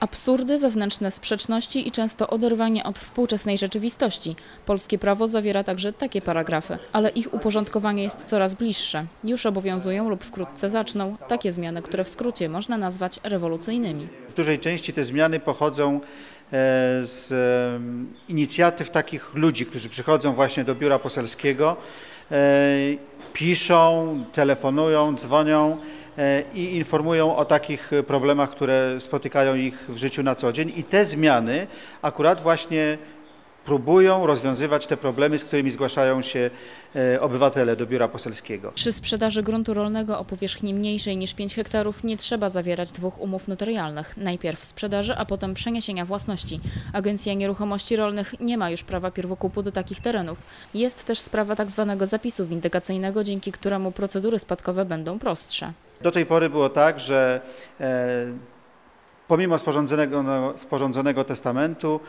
Absurdy, wewnętrzne sprzeczności i często oderwanie od współczesnej rzeczywistości. Polskie prawo zawiera także takie paragrafy, ale ich uporządkowanie jest coraz bliższe. Już obowiązują lub wkrótce zaczną takie zmiany, które w skrócie można nazwać rewolucyjnymi. W dużej części te zmiany pochodzą z inicjatyw takich ludzi, którzy przychodzą właśnie do biura poselskiego, piszą, telefonują, dzwonią i informują o takich problemach, które spotykają ich w życiu na co dzień. I te zmiany akurat właśnie próbują rozwiązywać te problemy, z którymi zgłaszają się obywatele do biura poselskiego. Przy sprzedaży gruntu rolnego o powierzchni mniejszej niż 5 hektarów nie trzeba zawierać dwóch umów notarialnych. Najpierw sprzedaży, a potem przeniesienia własności. Agencja Nieruchomości Rolnych nie ma już prawa pierwokupu do takich terenów. Jest też sprawa tzw. zapisu windykacyjnego, dzięki któremu procedury spadkowe będą prostsze. Do tej pory było tak, że pomimo sporządzonego testamentu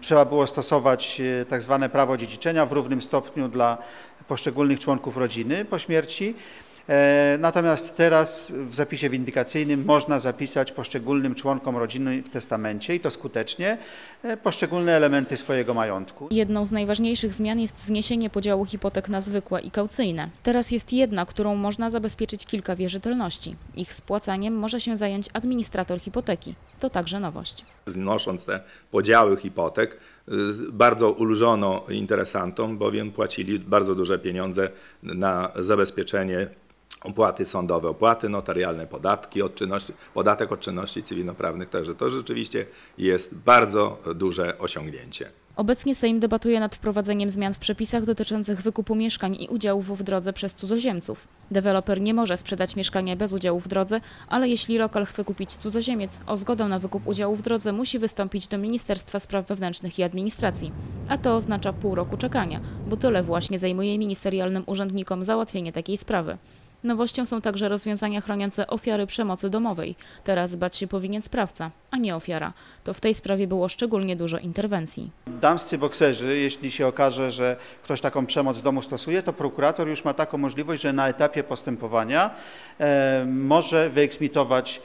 trzeba było stosować tak zwane prawo dziedziczenia w równym stopniu dla poszczególnych członków rodziny po śmierci. Natomiast teraz w zapisie windykacyjnym można zapisać poszczególnym członkom rodziny w testamencie i to skutecznie poszczególne elementy swojego majątku. Jedną z najważniejszych zmian jest zniesienie podziału hipotek na zwykłe i kaucyjne. Teraz jest jedna, którą można zabezpieczyć kilka wierzytelności. Ich spłacaniem może się zająć administrator hipoteki. To także nowość. Znosząc te podziały hipotek, bardzo ulżono interesantom, bowiem płacili bardzo duże pieniądze na zabezpieczenie opłaty sądowe, opłaty notarialne, podatki od czynności, podatek od czynności cywilnoprawnych. Także to rzeczywiście jest bardzo duże osiągnięcie. Obecnie Sejm debatuje nad wprowadzeniem zmian w przepisach dotyczących wykupu mieszkań i udziałów w drodze przez cudzoziemców. Deweloper nie może sprzedać mieszkania bez udziału w drodze, ale jeśli lokal chce kupić cudzoziemiec, o zgodę na wykup udziału w drodze musi wystąpić do Ministerstwa Spraw Wewnętrznych i Administracji. A to oznacza pół roku czekania, bo tyle właśnie zajmuje ministerialnym urzędnikom załatwienie takiej sprawy. Nowością są także rozwiązania chroniące ofiary przemocy domowej. Teraz bać się powinien sprawca, a nie ofiara. To w tej sprawie było szczególnie dużo interwencji. Damscy bokserzy, jeśli się okaże, że ktoś taką przemoc w domu stosuje, to prokurator już ma taką możliwość, że na etapie postępowania może wyeksmitować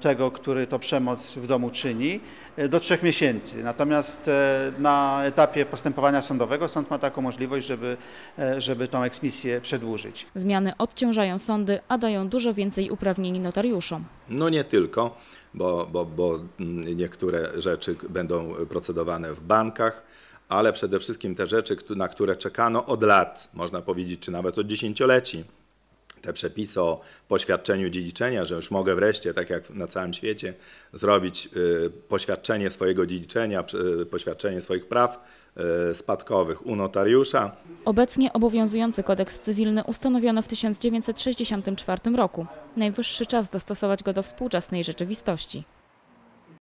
tego, który to przemoc w domu czyni, do 3 miesięcy. Natomiast na etapie postępowania sądowego sąd ma taką możliwość, żeby tą eksmisję przedłużyć. Zmiany odciążają sądy, a dają dużo więcej uprawnień notariuszom. No nie tylko, bo niektóre rzeczy będą procedowane w bankach, ale przede wszystkim te rzeczy, na które czekano od lat, można powiedzieć, czy nawet od dziesięcioleci. Te przepisy o poświadczeniu dziedziczenia, że już mogę wreszcie, tak jak na całym świecie, zrobić poświadczenie swojego dziedziczenia, poświadczenie swoich praw spadkowych u notariusza. Obecnie obowiązujący kodeks cywilny ustanowiono w 1964 roku. Najwyższy czas dostosować go do współczesnej rzeczywistości.